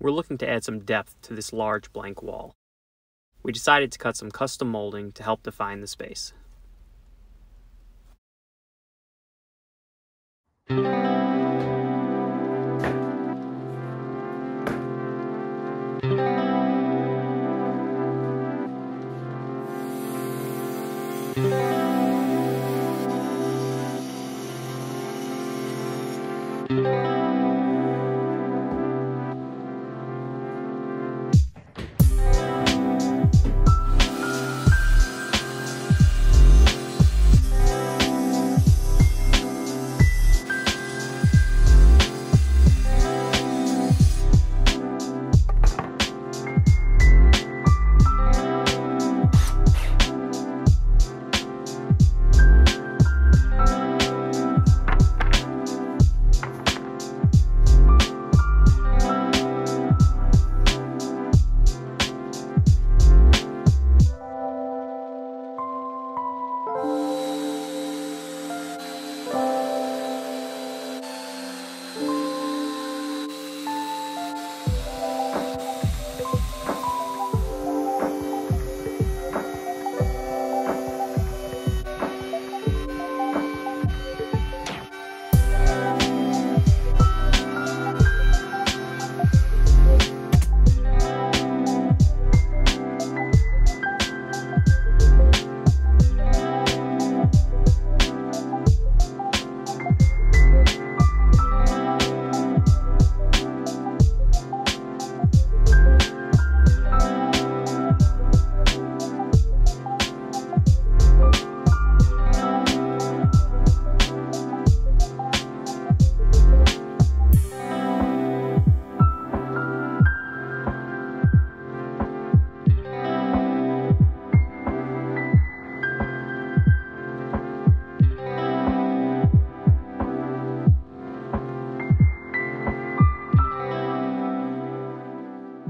We're looking to add some depth to this large blank wall. We decided to cut some custom molding to help define the space.